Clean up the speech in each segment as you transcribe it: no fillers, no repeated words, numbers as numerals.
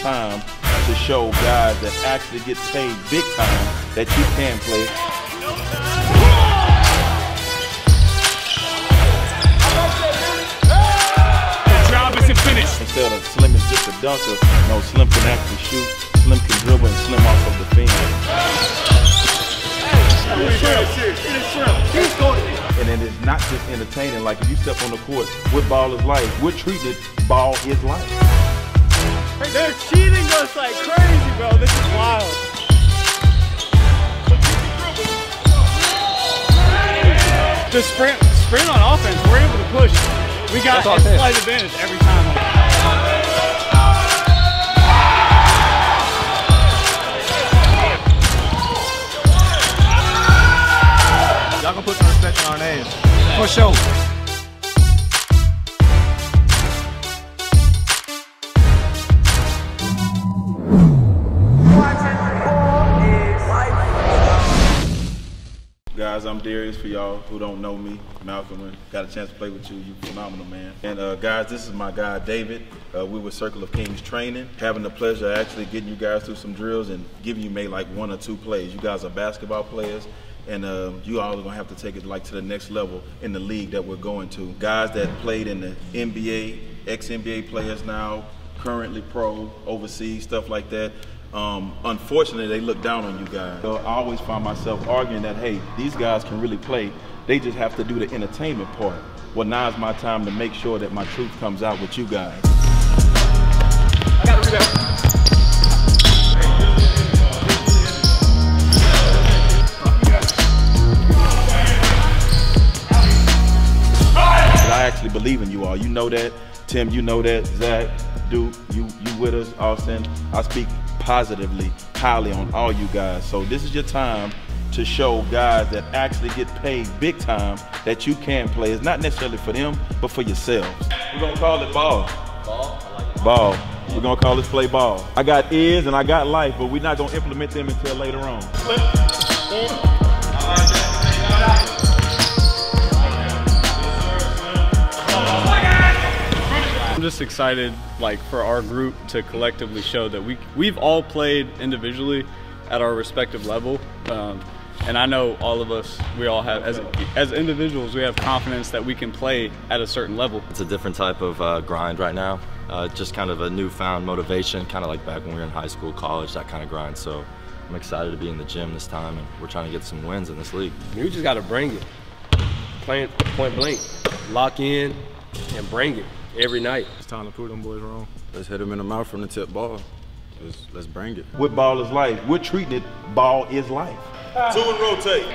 time to show guys that actually get paid big time that you can play. The job isn't finished. Instead of Slim is just a dunker, no, Slim can actually shoot, Slim can dribble, and Slim off of the fence. And then it's not just entertaining. Like if you step on the court with Ball is Life, we're treating it Ball is Life. They're cheating us like crazy, bro. This is wild. The sprint on offense, we're able to push. We got a slight advantage every time. Y'all gonna put some respect in our names. For sure. Guys, I'm Darius. For y'all who don't know me, Malcolm, got a chance to play with you. You phenomenal, man. And guys, this is my guy, David. We were Circle of Kings training, having the pleasure of actually getting you guys through some drills and giving you maybe like one or two plays. You guys are basketball players. And you all are gonna have to take it like to the next level in the league that we're going to. Guys that played in the NBA, ex-NBA players now, currently pro, overseas, stuff like that. Unfortunately, they look down on you guys. So I always find myself arguing that, hey, these guys can really play. They just have to do the entertainment part. Well, now is my time to make sure that my truth comes out with you guys. I gotta do that. Actually believe in you all. You know that, Tim, you know that, Zach, Duke, you with us, Austin. I speak positively, highly on all you guys. So this is your time to show guys that actually get paid big time that you can play. It's not necessarily for them, but for yourselves. We're gonna call it ball. Ball? I like it. Ball. We're gonna call this play ball. I got is and I got life, but we're not gonna implement them until later on. Flip. I'm just excited, like, for our group to collectively show that we've all played individually at our respective level, and I know all of us, we all have, as individuals, we have confidence that we can play at a certain level. It's a different type of grind right now, just kind of a newfound motivation, kind of like back when we were in high school, college, that kind of grind. So I'm excited to be in the gym this time, and we're trying to get some wins in this league. You just got to bring it, playing point blank, lock in, and bring it. Every night. It's time to prove them boys wrong. Let's hit them in the mouth from the tip ball. Let's bring it. With Ball is Life, we're treating it Ball is Life. Two and rotate.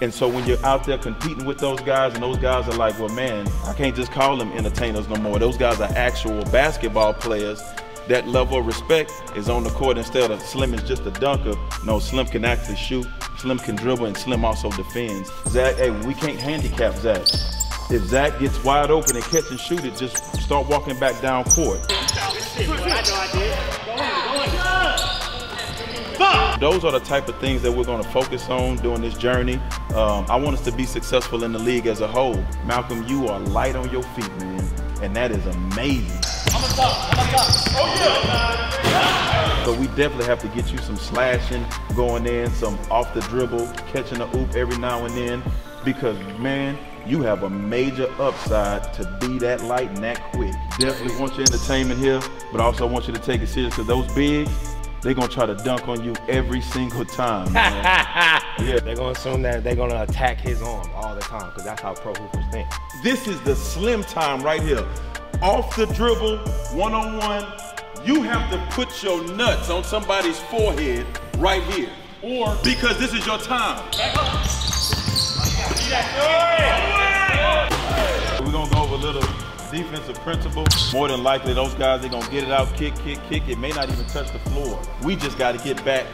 And so when you're out there competing with those guys and those guys are like, well, man, I can't just call them entertainers no more. Those guys are actual basketball players. That level of respect is on the court instead of Slim is just a dunker. No, Slim can actually shoot, Slim can dribble, and Slim also defends. Zach, hey, we can't handicap Zach. If Zach gets wide open and catch and shoot it, just start walking back down court. Those are the type of things that we're going to focus on during this journey. I want us to be successful in the league as a whole. Malcolm, you are light on your feet, man, and that is amazing. So we definitely have to get you some slashing going in, some off the dribble, catching a oop every now and then, because man, you have a major upside to be that light and that quick. Definitely want your entertainment here, but also want you to take it serious, because those bigs, they're gonna try to dunk on you every single time, man. Yeah. They're gonna assume that they're gonna attack his arm all the time, because that's how pro hoopers think. This is the Slim time right here. Off the dribble, one-on-one, you have to put your nuts on somebody's forehead right here. Or because this is your time. Back up. We're gonna go over a little defensive principle. More than likely, those guys, they're gonna get it out, kick, kick, kick. It may not even touch the floor. We just gotta get back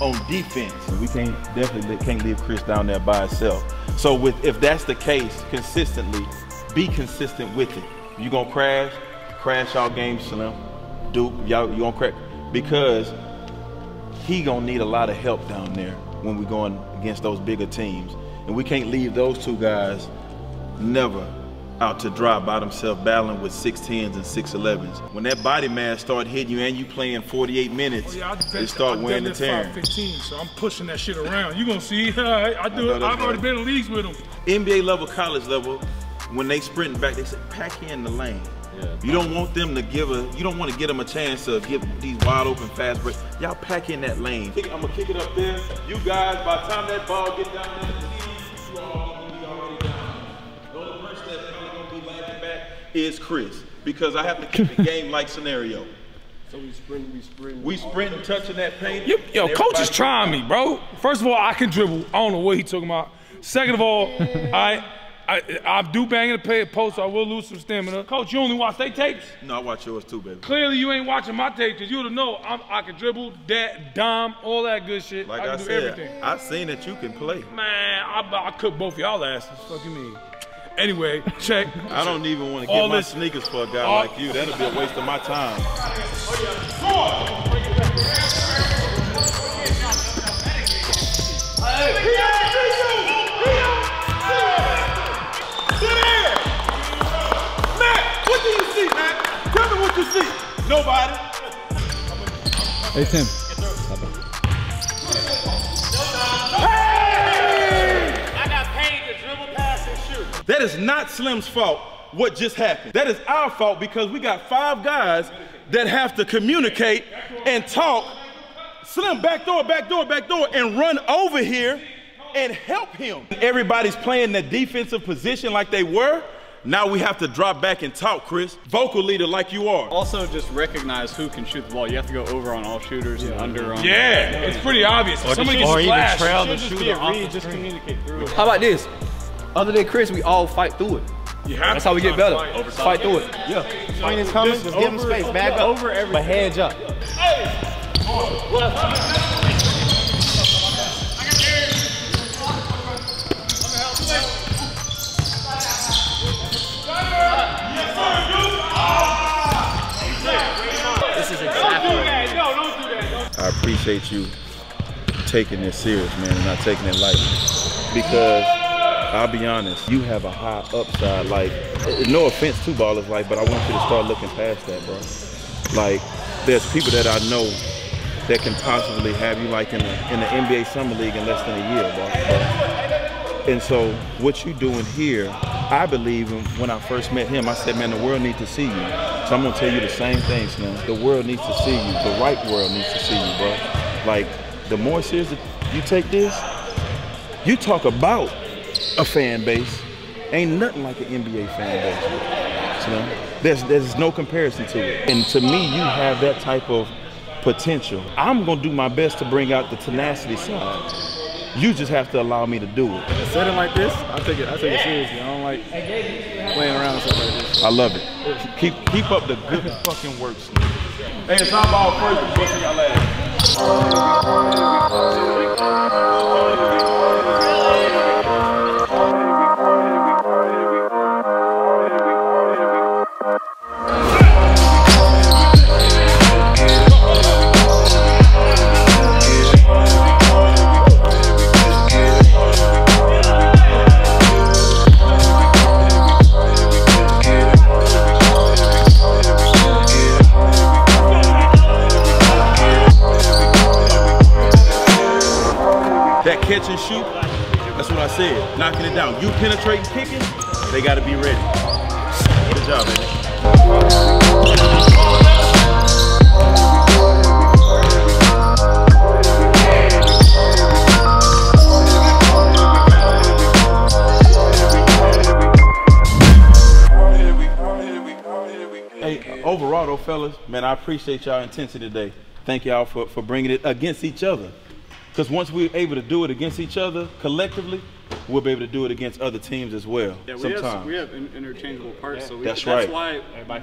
on defense. We definitely can't leave Chris down there by itself. So if that's the case, consistently, be consistent with it. You gonna crash all games, Slim, Duke, y'all, you gonna crash, because he gonna need a lot of help down there when we're going against those bigger teams. And we can't leave those two guys never out to dry by themselves battling with 6'10s and 6'11s. When that body mass start hitting you and you playing 48 minutes, it start wearing and tearing. 5'15", so I'm pushing that shit around. You gonna see, I do it. I've already been in leagues with them. NBA level, college level, when they sprinting back, they say, pack in the lane. Yeah, you don't want them to give a, you don't want to give them a chance to give these wide open fast breaks. Y'all pack in that lane. I'm gonna kick it up there. You guys, by the time that ball get down there, you all gonna be already down. The only person that's probably gonna be lagging back is Chris, because I have to keep the game-like scenario. So we sprint, touching that paint. Yo, coach is trying me, bro. First of all, I can dribble. I don't know what he talking about. Second of all, I do bang in the play at post, so I will lose some stamina. Coach, you only watch their tapes? No, I watch yours too, baby. Clearly, you ain't watching my tapes, because you would have known I can dribble, dime, all that good shit. Like I can do everything. I've seen that you can play. Man, I cook both of y'all asses. Fuck you mean? Anyway, check. I don't even want to get my sneakers for a guy like you. That'll be a waste of my time. Nobody. Hey, Tim. Hey! I got paid to dribble, pass, and shoot. That is not Slim's fault, what just happened. That is our fault, because we got 5 guys that have to communicate and talk. Slim, back door, and run over here and help him. Everybody's playing the defensive position like they were. Now we have to drop back and talk, Chris. Vocal leader like you are. Also, just recognize who can shoot the ball. You have to go over on all shooters and under on. Yeah, it's pretty obvious. Or somebody gets flashed. Just communicate through it. How about this? Other than Chris, we all fight through it. Yeah. That's how we get better. Fight through it. Yeah. Green is coming. Just give him space. Back up. Over everything. But hands up. Hey! I appreciate you taking this serious, man, and not taking it lightly. Because I'll be honest, you have a high upside. Like, no offense to Ball is Life, but I want you to start looking past that, bro. Like, there's people that I know that can possibly have you like in the NBA Summer League in less than a year, bro. And so what you doing here, I believe in, when I first met him, I said, man, the world needs to see you. So I'm gonna tell you the same thing, Slim. The world needs to see you. The right world needs to see you, bro. Like, the more serious you take this, you talk about a fan base. Ain't nothing like an NBA fan base, Slim. There's no comparison to it. And to me, you have that type of potential. I'm gonna do my best to bring out the tenacity side. You just have to allow me to do it. In a setting like this, I take it seriously. I don't like playing around and stuff like this. I love it. Keep up the good fucking work, Slim. Hey, it's not ball first, but what's in your catch and shoot, that's what I said. Knocking it down. You penetrating, kicking, they gotta be ready. Good job, man. Hey, overall though, fellas, man, I appreciate y'all intensity today. Thank y'all for bringing it against each other. Because once we're able to do it against each other collectively, we'll be able to do it against other teams as well. Yeah, we have interchangeable parts. Yeah. So that's why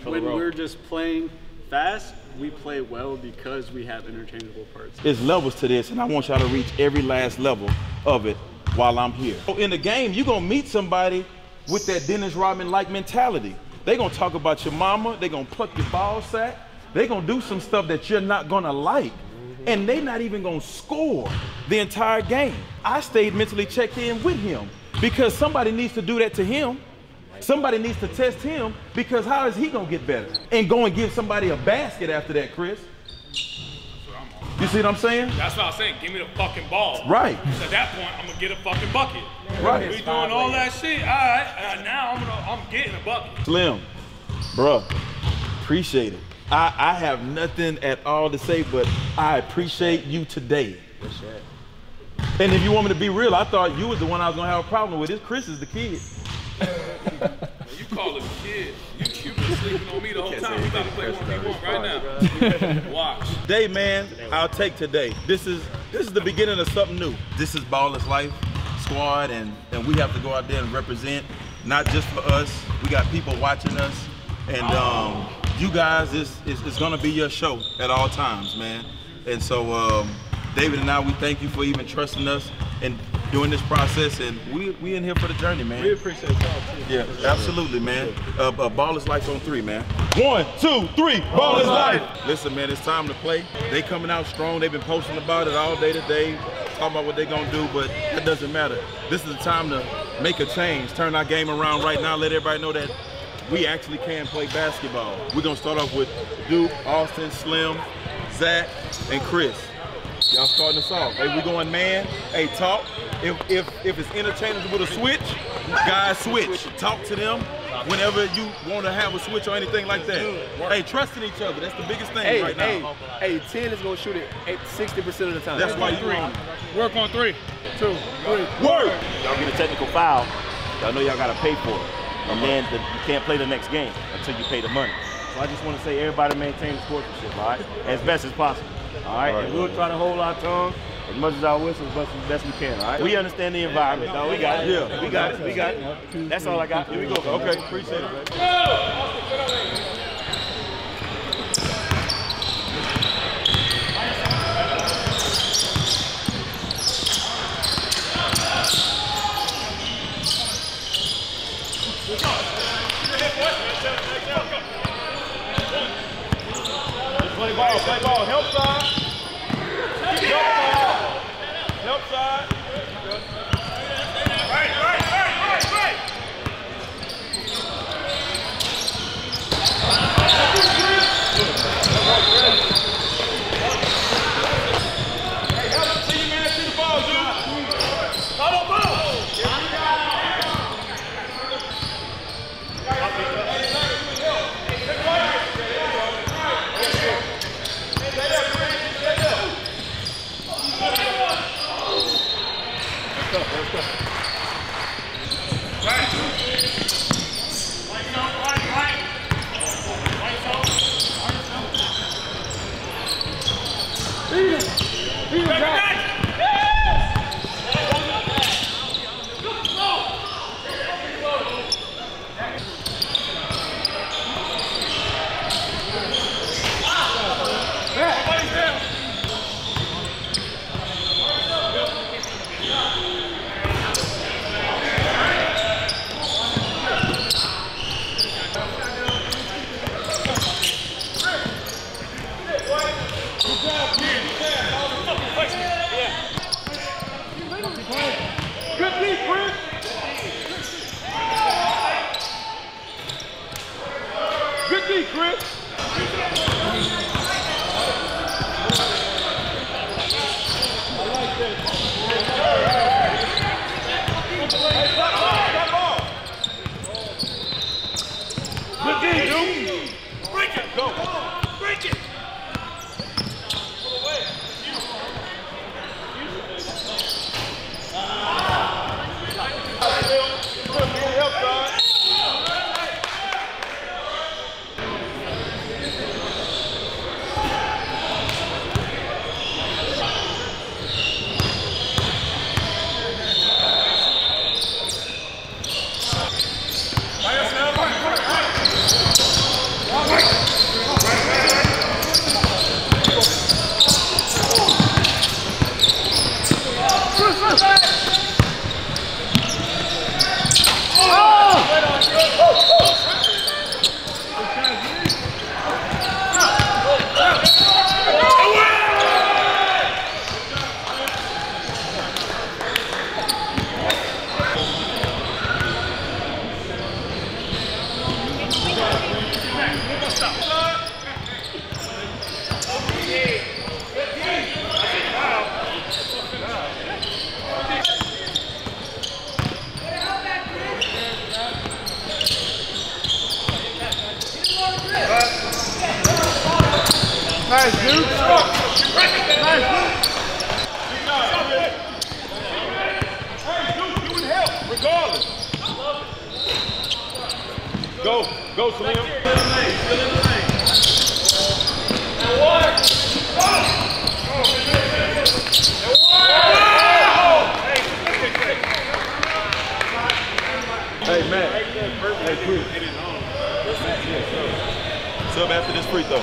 when we're just playing fast, we play well because we have interchangeable parts. There's levels to this, and I want y'all to reach every last level of it while I'm here. So in the game, you're going to meet somebody with that Dennis Rodman-like mentality. They're going to talk about your mama. They're going to pluck your ball sack. They're going to do some stuff that you're not going to like. And they not even gonna score the entire game. I stayed mentally checked in with him because somebody needs to do that to him. Somebody needs to test him, because how is he gonna get better? And go and give somebody a basket after that, Chris. You see what I'm saying? That's what I was saying. Give me the fucking ball. Right. Because at that point, I'm gonna get a fucking bucket. Right. We doing all that shit. All right. Now I'm getting a bucket. Slim, bro, appreciate it. I have nothing at all to say, but I appreciate you today. And if you want me to be real, I thought you was the one I was gonna have a problem with. It's Chris is the kid. You call him kid. You've been sleeping on me the whole time. We got to play 1v1 right now. Watch. Day, man, I'll take today. This is the beginning of something new. This is Ball is Life Squad, and we have to go out there and represent, not just for us. We got people watching us, and you guys, it's gonna be your show at all times, man. And so, David and I, we thank you for even trusting us and doing this process, and we in here for the journey, man. We appreciate y'all too. Yeah, absolutely, man. Ball is Life on 3, man. 1, 2, 3, Ball is Life. Listen, man, it's time to play. They coming out strong. They've been posting about it all day today, talking about what they gonna do, but that doesn't matter. This is the time to make a change, turn our game around right now, let everybody know that we actually can play basketball. We're gonna start off with Duke, Austin, Slim, Zach, and Chris. Y'all starting us off. Hey, we going man. Hey, talk. If it's interchangeable to switch, guys switch. Talk to them whenever you want to have a switch or anything like that. Hey, trusting each other. That's the biggest thing right now. Hey, 10 is going to shoot it 60% of the time. That's why you're on. Work on 3, 2, 1. Work! Y'all get a technical foul. Y'all know y'all got to pay for it. And then you can't play the next game until you pay the money. So I just want to say everybody maintain the sportsmanship, all right? As best as possible. All right, and we'll try to hold our tongue as much as our whistles, but as best we can. All right, we understand the environment. No, we got it. Yeah, we got it. We got it. That's all I got. Here we go. Okay, appreciate it. Play ball. Play ball. Help side. Nice, Duke. Nice, Duke. Regardless. Go, go, Slim. Still in the lane. And one. And one. Hey, Matt. Hey, Chris. What's up after this free throw?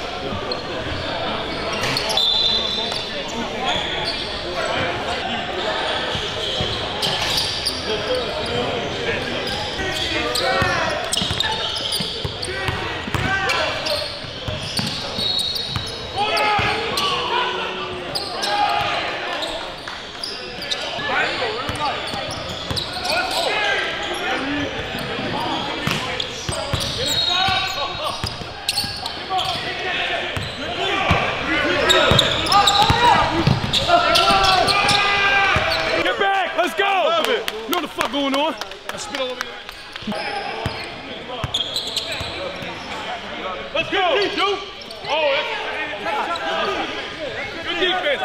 Going on. I spit all over your ass. Let's go. Dude. Oh, that's good defense, bro.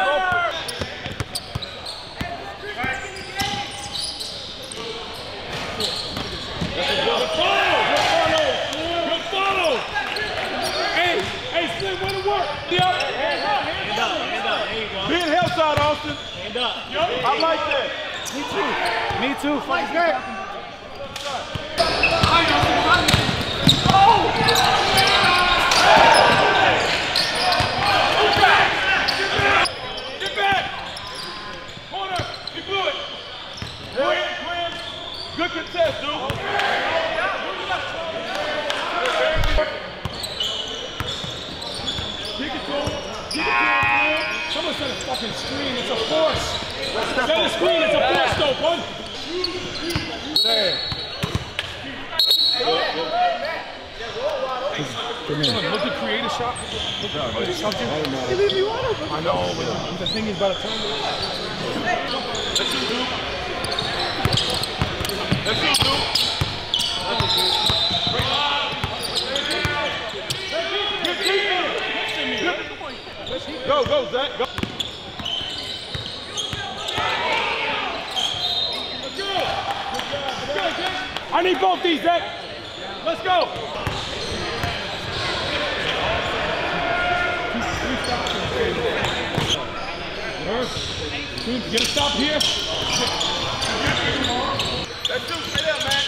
Good follow. Good follow. Hey, hey, Slim, way to work. Hands up. Be in the help side, Austin. Hand up. I like that. Me too. Me too. Fight back. Get back. Corner. You blew it. Graham. Good contest, dude. Kick it to him. Kick it to him. Someone set a fucking screen. It's a force. Set a screen, it's a force though, bud. Look at creative shot. They leave me wide open. I know, but the thing is about to turn me off. Let's do Duke. Let's do Duke. Go, go, Zach. Go. I need both these, Zach. Let's go. Get a stop here. Let's do it. Get up, man.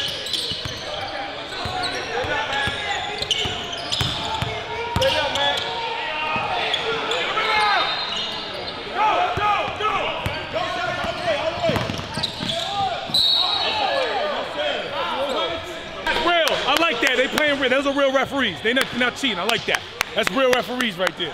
Those are real referees. They're not cheating. I like that. That's real referees right there.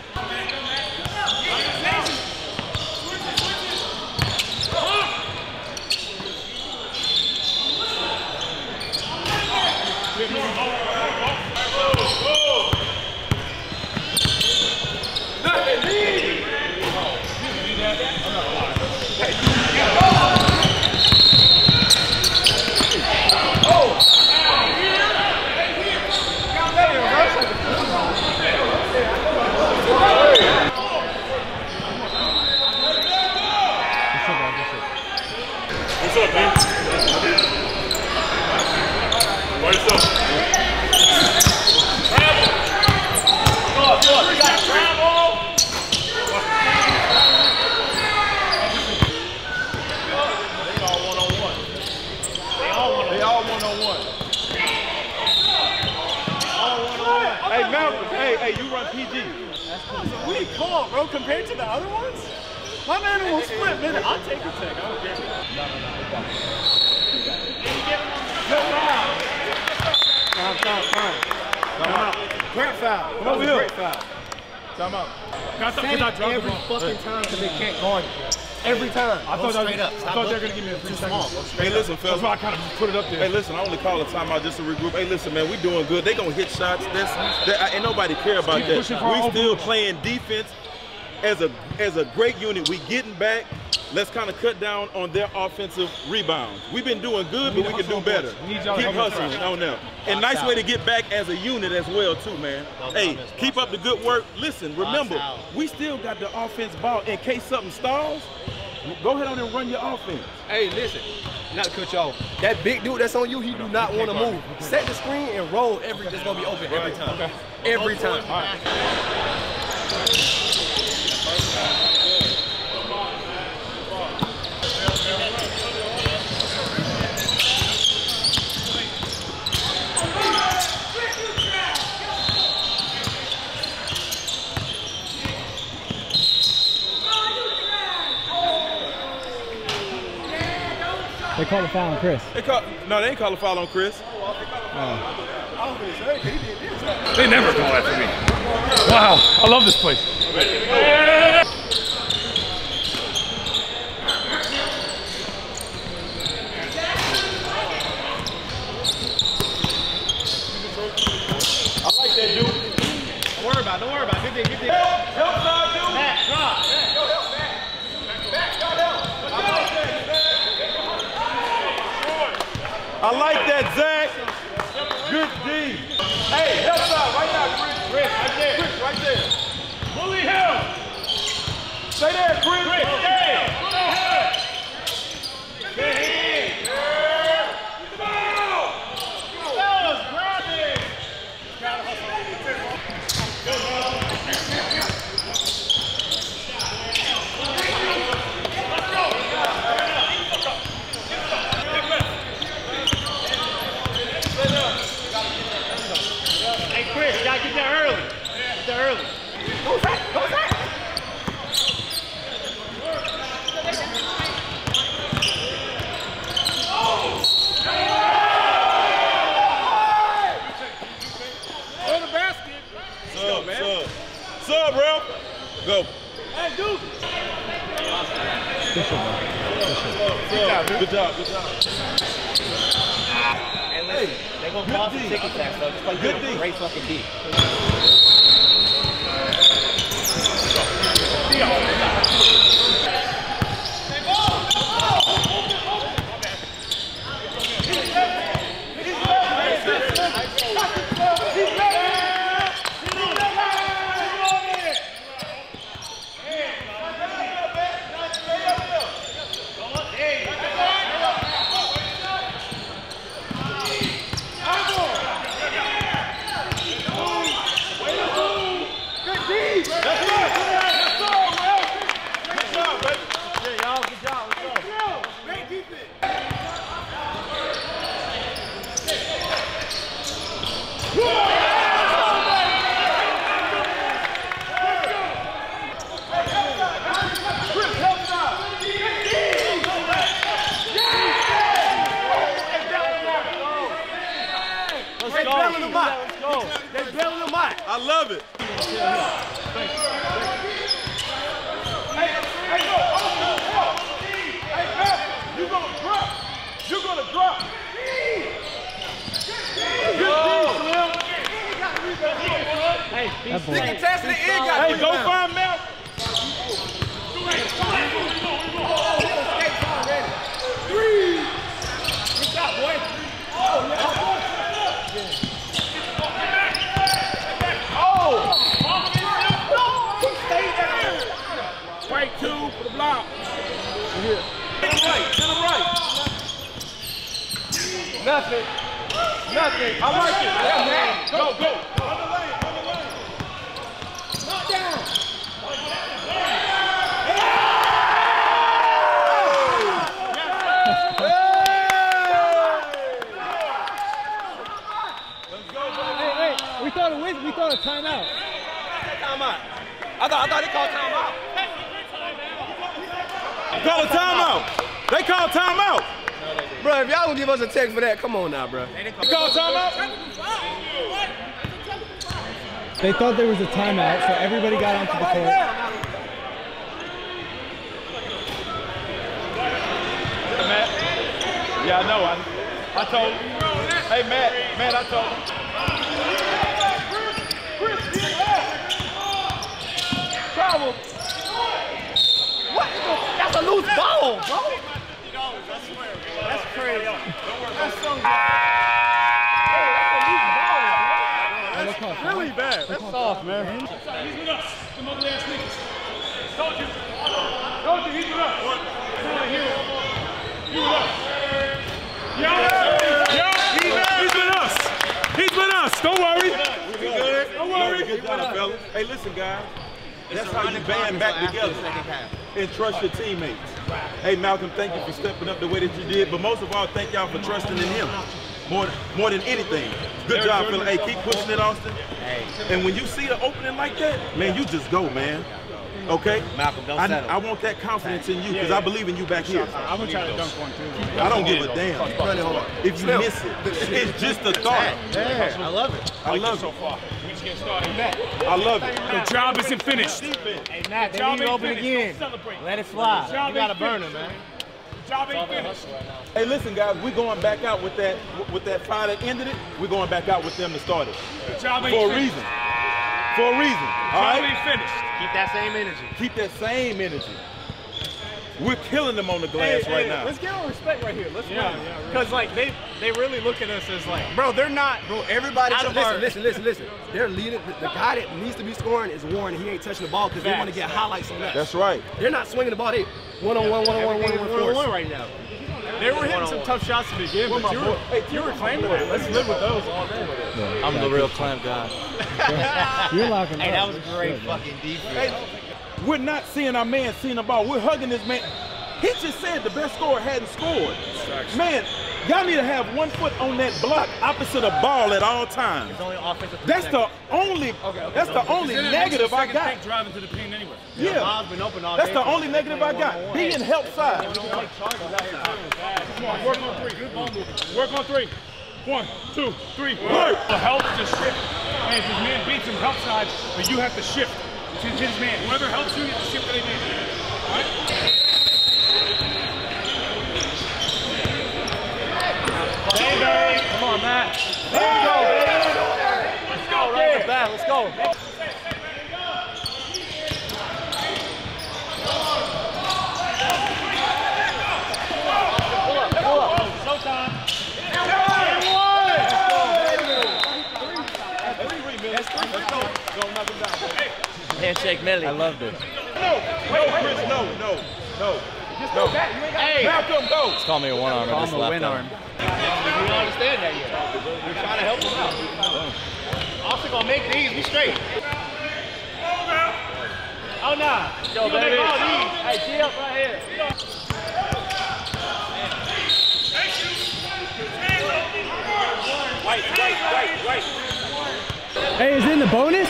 Compared to the other ones? My man will split, man. I'll take a tech. I don't care. No, great foul. Come over here. Great foul. Time out. Every fucking time because they can't guard it. Every time. I thought they were going to give me a free second. Hey, listen, fellas. That's why I kind of just put it up there. Hey, listen, I only call a timeout just to regroup. Hey, listen, man, we doing good. They going to hit shots. Ain't nobody care about that. We still playing defense. As a great unit, we getting back. Let's kind of cut down on their offensive rebounds. We've been doing good, but we can do better. Keep hustling on them. And nice way to get back as a unit as well, too, man. Hey, keep up the good work. Listen, remember, we still got the offense ball. In case something stalls, go ahead on and run your offense. Hey, listen, not to cut you off. That big dude that's on you, he do not want to move. Set the screen and roll. It's going to be open every time. Every time. All right. They call a foul on Chris. No, they ain't call a foul on Chris. Oh. They never call after me. Wow, I love this place. I like that, dude. Don't worry about it, don't worry about it. Get there, help side, dude. Back, drop. Go, help, back. Back, go, help. I like that. I like that, Zach. Good D. Hey, help out right now, Chris. Chris, right there. Chris, right there. Bully him. Stay there, Chris. Chris, hey. Go ahead. Good hit. Foul. Fellas, grab it. Gotta hustle. Early. Go back! Go back! Go to basket! Sub, man. Sub, bro! Go. Hey, Duke! Good job, good job. And listen, they're going to call some ticket tax, though. Just like you're a great fucking D. I love it. Hey, you're going to drop. Hey, go find Mel. Three. Good job, boy. Oh, yeah. Right two for the block. Here. To the right. Nothing. Nothing. I like it. Yeah, go, go. On the lane. Knock down. Let's go, hey. We thought a timeout. Timeout. I thought they called timeout. Call a timeout. They call timeout. No, bro, if y'all don't give us a text for that, come on now, bro. They call timeout? They thought there was a timeout, so everybody got onto the court. Yeah, I know. I told him. Hey, Matt, I told him. Chris, get back. Travel. What? That's a loose ball, bro. That's crazy. That's really bad. That's soft, man. He's with us. Some other ass niggas. Told you. Told you he's with us. He's with us. Yo, yo, he's with us. He's with us. Don't worry. Don't worry. Good job, fella. Hey, listen, guys. That's how you band back together and trust your teammates. Hey, Malcolm, thank you for stepping up the way that you did, but most of all, thank y'all for trusting in him more than anything. Good job, fella. Hey, keep pushing it, Austin. And when you see an opening like that, man, you just go, man. Okay? Malcolm, don't settle. I want that confidence in you because I believe in you back here. I'm going to try to dunk one, too. I don't give a damn if you miss it. It's just a thought. Yeah, I love it. I love it so far. Get started. I love it. The job isn't finished. Hey, Matt, they need open again. Let it fly. You got to burn him, man. Job ain't finished. Hey, listen, guys, we're going back out with that fire that ended it. We're going back out with them to start it. Job ain't finished. For a reason. For a reason. All right? Job ain't finished. Keep that same energy. Keep that same energy. We're killing them on the glass right now. Let's give them respect right here. Let's win. Because, like, they really look at us as, like, bro, they're not. Bro, everybody's out of our... Listen. Their leader, the guy that needs to be scoring is Warren. He ain't touching the ball because they want to get highlights on that. That's right. They're not swinging the ball. They one-on-one right now. They were hitting some tough shots to begin with. You were claiming that. Let's live with those all day. I'm the real Clamp guy. You're locking up. Hey, that was a great fucking defense. We're not seeing our man seeing the ball. We're hugging this man. He just said the best scorer hadn't scored. Man, y'all need to have one foot on that block opposite the ball at all times. It's only offensive. That's the only. That's the only negative I got. Driving to the paint anyway. Yeah. That's the only negative I got. He didn't help side. Come on, work on three. Good ball movement. Work on three. One, two, three. Work. Help just shift. And if his man beats him help side, but you have to shift. His man. Whoever helps you, you have to shift to their man. All right? Hey, come on, Matt. There you go, baby. Let's go, right in the back. Let's go. Pull up. Showtime. And one. Let's go. Go knock him down. Handshake Millie. I love this. No, Chris, no. Just go back. You ain't got to Malcolm, go. Just call me a one-arm. Call him a win-arm. We don't understand that yet. We're trying to help him out. Austin going to make these. We straight. Oh, nah. Yo, baby. Hey, G up right here. Thank you. Right. Hey, is it in the bonus?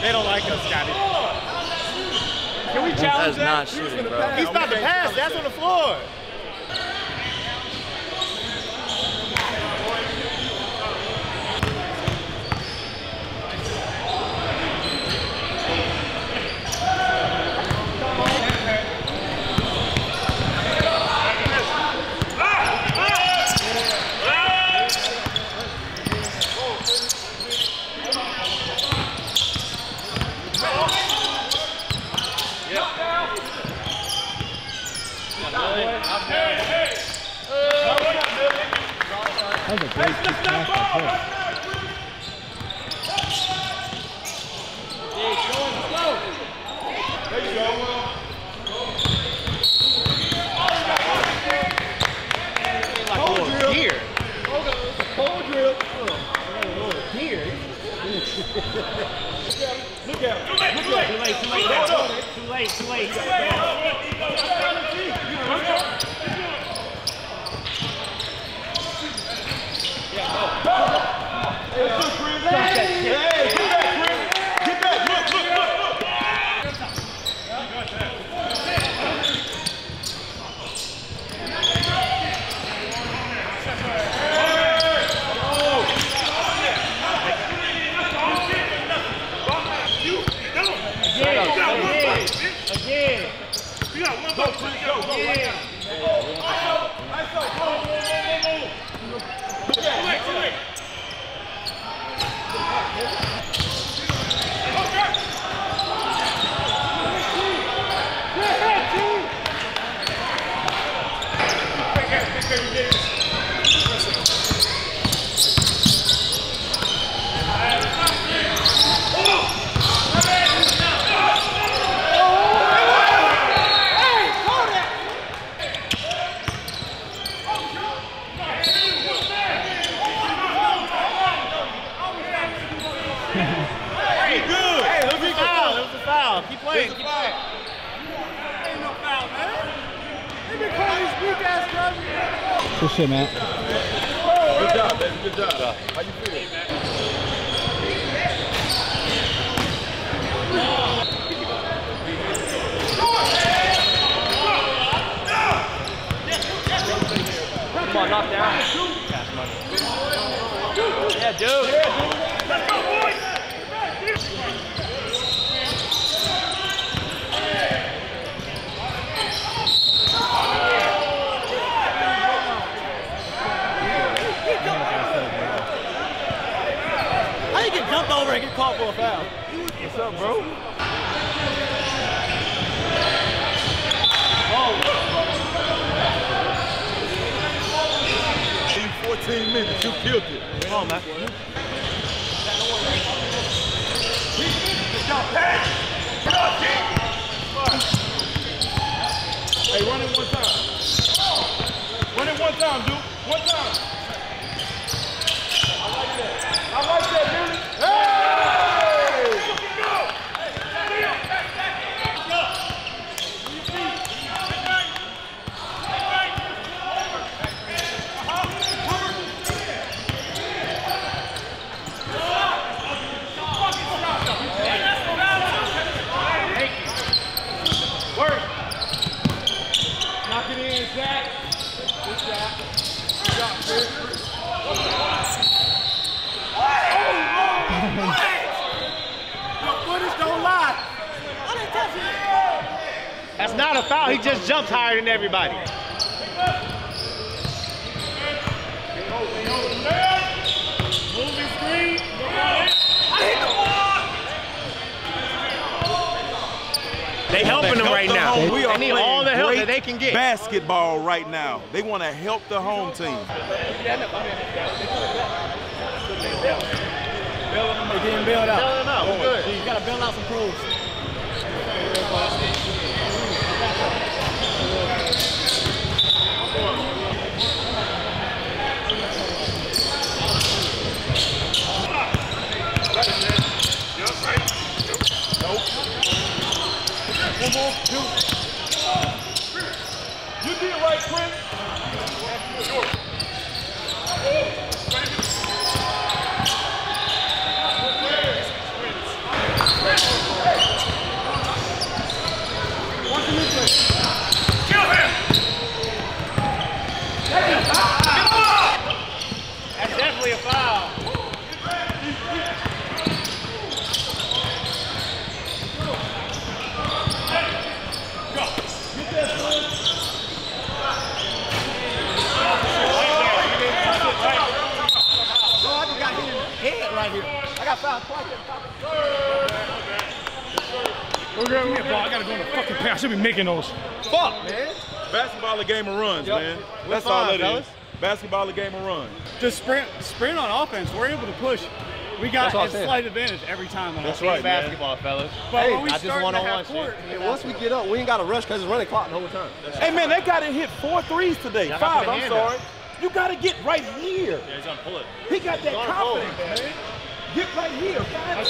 They don't like us, Scotty. Can we challenge that? That's not shooting, bro. He's about to pass. That's on the floor. Good shit, man. Good job, baby. Good job. How you feeling, man? Come on, knock down. Cash money. Yeah, dude. Let's go, boys. Over and get caught for a foul. What's up, bro? Oh. 14 minutes, you killed it. Come on, man. Hey, run it one time. Run it one time, dude. One time. That's not a foul, he just jumps higher than everybody. They helping them right now. They need all the help that they can get. Basketball right now. They want to help the home team. They're getting bailed out. Bail them out. Oh, good. So you got to bail out some pros. One more, two. You did it right, Prince. Sure. I gotta go in the fucking pass. I should be making those. Fuck, man. Basketball, a game of runs, man. That's all it is. Basketball, a game of runs. Just sprint on offense. We're able to push. We got a slight advantage every time on offense. That's right, basketball, fellas. But hey, when we start in the half court, once we get up, we ain't got to rush because it's running clock the whole time. Hey, man, they got to hit 4 threes today. Five, I'm sorry. You got to get right here. Yeah, he's on pull it. He got that confidence, man. Get right here. Find that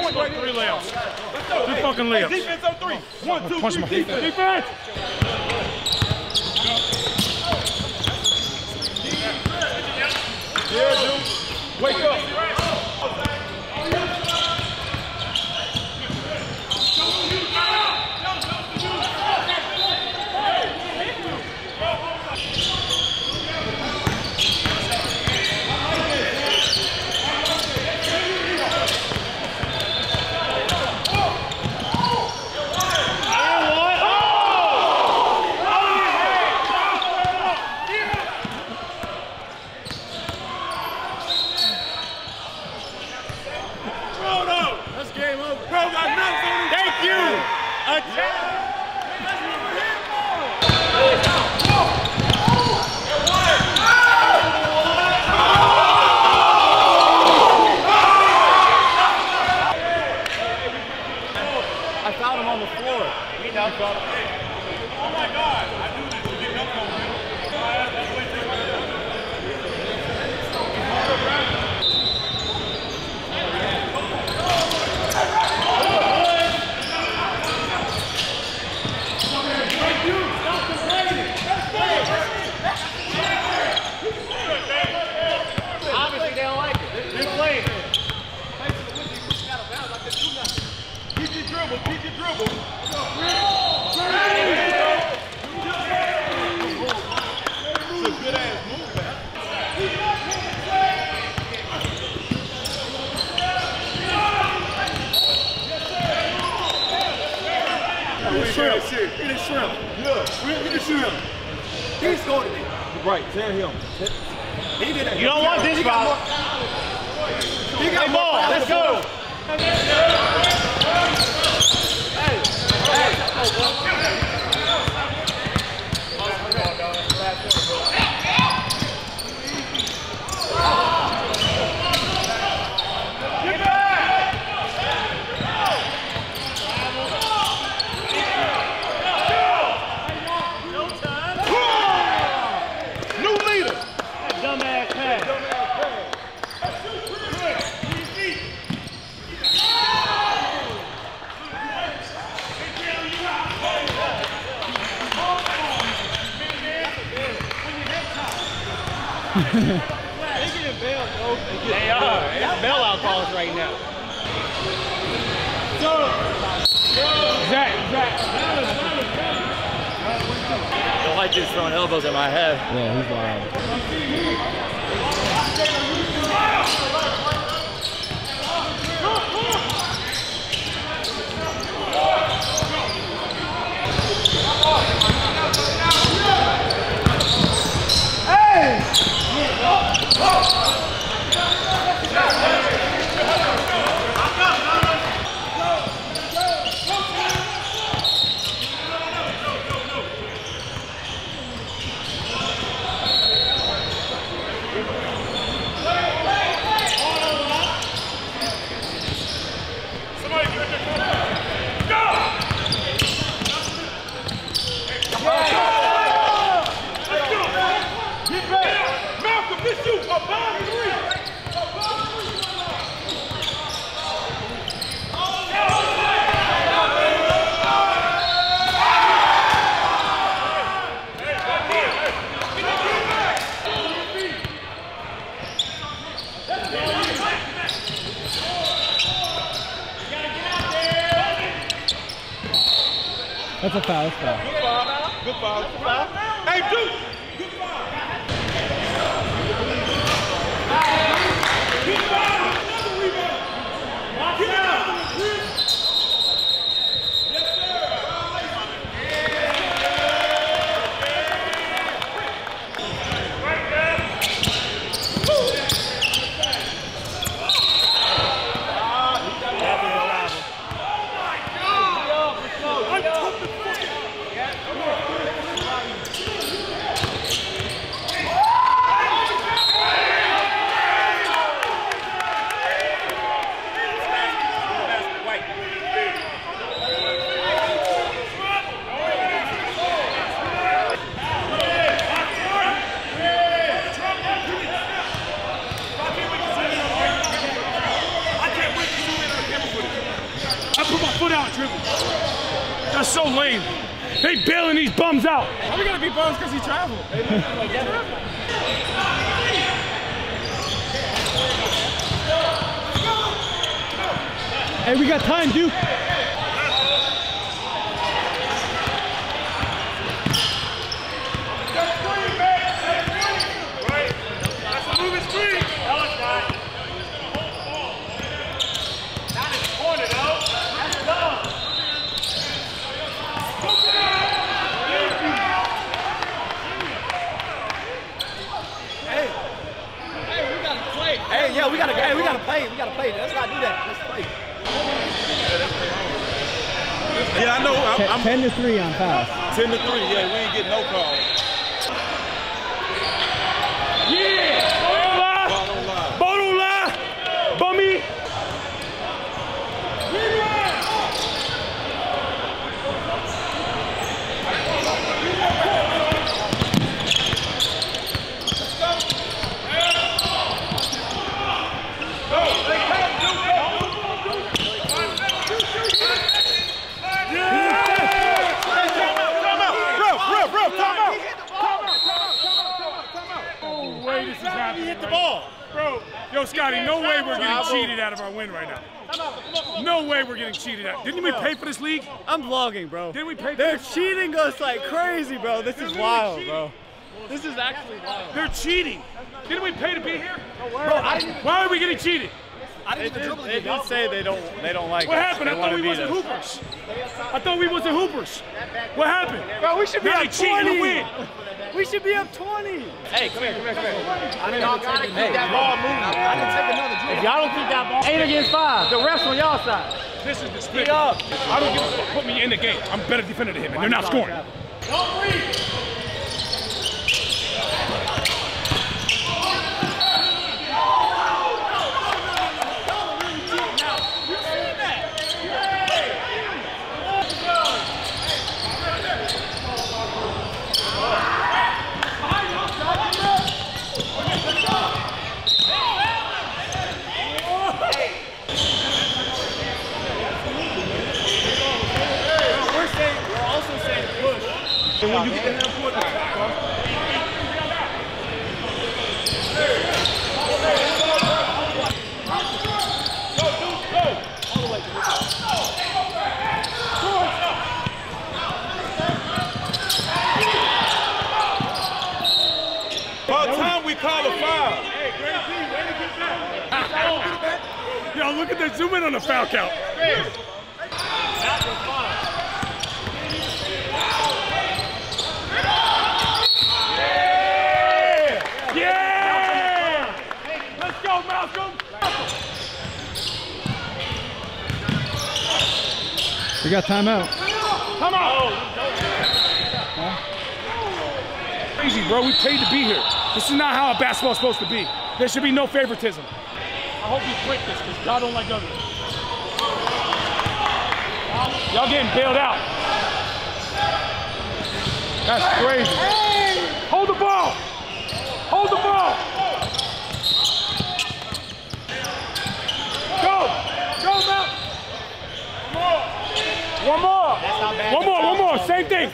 point right here. 3 layups. Let's go. 2 fucking layups. Hey, defense on 3. 1, 2, 3. Defense. Yeah, dude. Wake up. Eat a shrimp. Yeah. Eat a shrimp. He scolded me. Right, tell him. He did that. You don't want this, Bob. He got ball. Let's go. Hey. Hey. They getting bailed, bro. They are. It's bailout calls right now. Zach. The light dude's throwing elbows at my head. Yeah, he's wild. Hey! That's a foul, that's a foul. Good foul, good foul, good foul. Hey, Duke! Good foul! Good foul! Another rebound! Lock it out! Yes, sir! Oh, my God! I'm tough. That's so lame. They bailing these bums out. How we gonna be bums because he traveled? Hey, we got time, Duke. We gotta play. Let's not do that. Let's play. Yeah, I know. I'm 10-3 on fouls. 10-3. Yeah, we ain't getting no calls. Yeah. Ball don't lie. Bummy. Yo, Scotty, no way we're getting cheated out of our win right now. No way we're getting cheated out. Didn't we pay for this league? I'm vlogging, bro. Didn't we pay for this? They're cheating us like crazy, bro. This is wild, bro. This is actually wild. They're cheating. Didn't we pay to be here? Bro, why are we getting cheated? They did say they don't like what happened? I thought we wasn't hoopers. I thought we wasn't hoopers. What happened? Bro, we should be up 20. We should be up 20. Hey, come here. I didn't take that ball moving. I didn't take another dribble. If y'all don't keep that ball. 8 against 5. The refs on y'all side. This is despicable. I don't give a fuck. Put me in the game. I'm better defender than him, and they're not scoring. Don't breathe. And when you get in there for the back, bro. Go. All the way. About time we call a foul. Hey, great team. Way to get back. Yo, look at that. Zoom in on the foul count. We got timeout. Come on! Huh? Crazy, bro. We paid to be here. This is not how a basketball's supposed to be. There should be no favoritism. I hope you quit this, because y'all don't like others. Y'all getting bailed out. That's crazy. Hey. Hold the ball! Hold the ball! One more. That's not bad. One more. Same thing.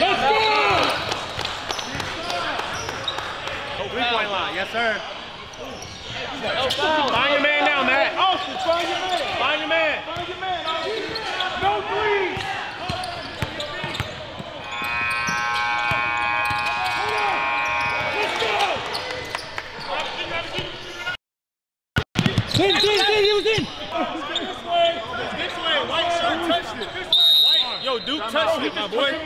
Let's go! Oh, 3-point line. Yes, sir. Find your man down, Matt. Austin, find your man. Find your man. Find your man. No three. It was in! This way, White shirt touched it. Yo, Duke touched it, my boy.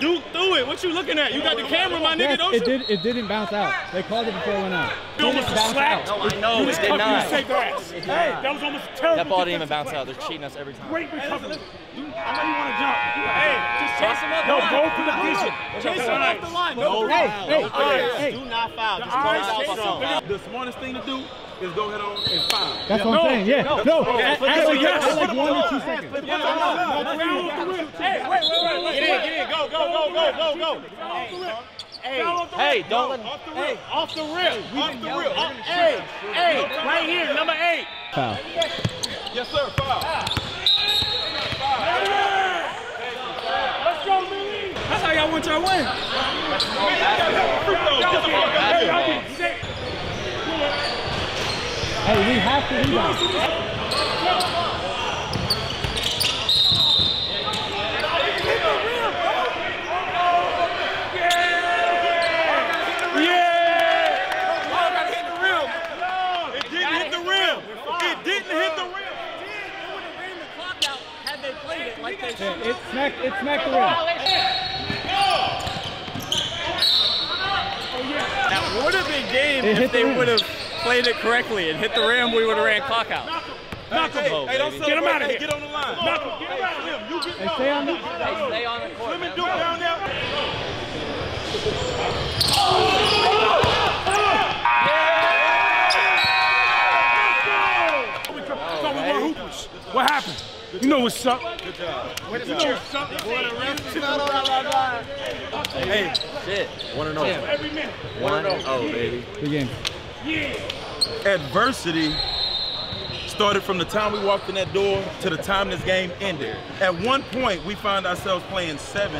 Duke threw it. What you looking at? You got the camera, my nigga, don't you? It didn't bounce out. They called it before it went out. It almost slapped. No, I know, it did not. Hey, that was almost terrible. That ball didn't even bounce out. They're cheating us every time. Great recovery. I know you want to jump. Hey, just chase him up. No, go for the vision. Chase him off the line. No, hey. Do not foul. The smartest thing to do is go head on and foul. That's what I'm saying, yeah. No. Actually, yes. Like 1 or 2 seconds. Hey, wait. Get in. Go. Hey, don't let him. Hey, off the rip. Hey, right here, number 8. Foul. Yes, sir, foul. Let's go, Millie. That's how y'all want y'all win. Hey, we have to rebound. Yeah! It didn't hit the rim. It would have ran the clock out had they played it like they should. It smacked the rim. That would have been game if they would have played it correctly and hit the rim, we would have ran clock out. Knock him. Hey, get him out of here. Get on the line. Knock him. Get him out of him. You get him. Stay on the court. Let me do it down there. Yeah! Let's go! So we were hoopers. What happened? You know what's up. Good job. You know what's up. Hey, shit. 1-0. Every minute. 1-0, baby. Good game. Yeah. Adversity started from the time we walked in that door to the time this game ended. At one point, we found ourselves playing 7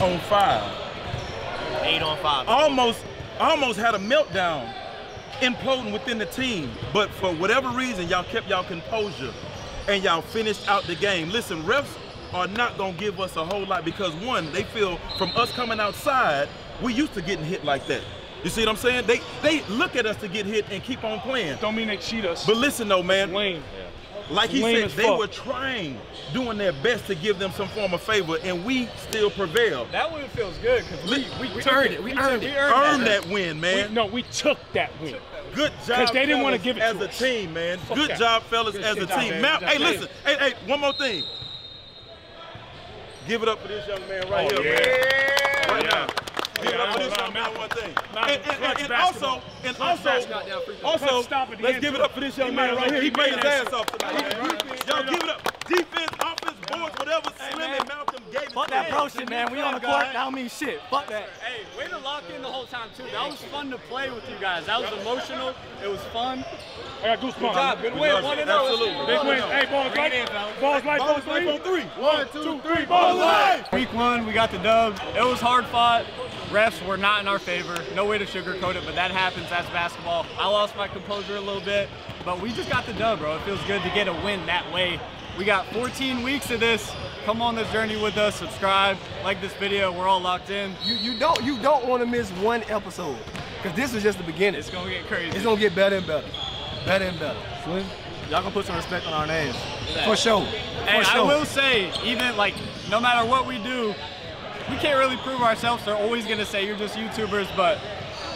on 5. 8 on 5. Almost had a meltdown, imploding within the team. But for whatever reason, y'all kept y'all composure and y'all finished out the game. Listen, refs are not going to give us a whole lot because, one, they feel from us coming outside, we used to getting hit like that. You see what I'm saying? They look at us to get hit and keep on playing. Don't mean they cheat us. But listen, though, man. Lame. Like he said, they were trying, doing their best to give them some form of favor, and we still prevail. That one feels good because we earned it. We earned it. Earned that win, man. We took that win. Good job, because they didn't want to give it to us. As a team, man. Good job, fellas, as a team. Hey, listen. Hey, one more thing. Give it up for this young man right here, man. Right now. And also, let's give it up for this young man right here. He made his ass off tonight. Y'all give it up. Defense, offense, boards, whatever. Slim and Malcolm gave it. Fuck that bro shit, man. We on the court. That don't mean shit. Fuck that. Hey, way to lock in the whole time too. That was fun to play with you guys. That was emotional. It was fun. I got goosebumps. Good win. 1-0. Big win. Hey, Ball is Life on 3. 1, 2, 3. Ball is Life. Week 1, we got the dub. It was hard fought. Refs were not in our favor. No way to sugarcoat it, but that happens. That's basketball. I lost my composure a little bit, but we just got the dub, bro. It feels good to get a win that way. We got 14 weeks of this. Come on this journey with us. Subscribe, like this video. We're all locked in. You don't want to miss one episode because this is just the beginning. It's gonna get crazy. It's gonna get better and better, better and better. Slim, y'all gonna put some respect on our names for sure. And I will say, even like no matter what we do. We can't really prove ourselves. They're always going to say you're just YouTubers, but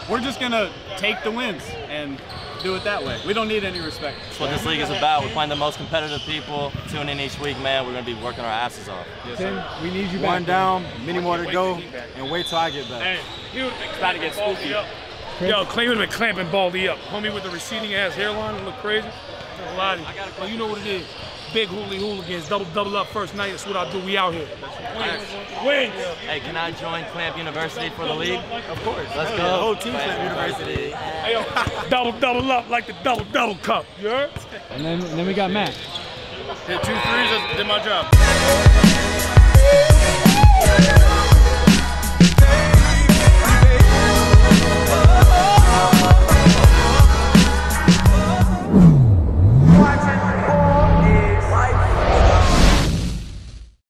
we're just going to take the wins and do it that way. We don't need any respect. That's what this league is about. We're playing the most competitive people. Tune in each week, man. We're going to be working our asses off. Yes, Tim, we need you back. One down, many more to go, and wait till I get back. Hey, it's about to get spooky. Yo, Clayton with Clamp and Baldy up. Homie with the receding ass hairline look crazy. Well, you know what it is. Big hooligans, double up first night. That's what I do. We out here. Win. Hey, can I join Clamp University for the league? Of course. Let's go. The whole team Clamp University. Hey, yo, double up like the double cup. You heard? And then we got Matt. Hit 2 threes. Did my job.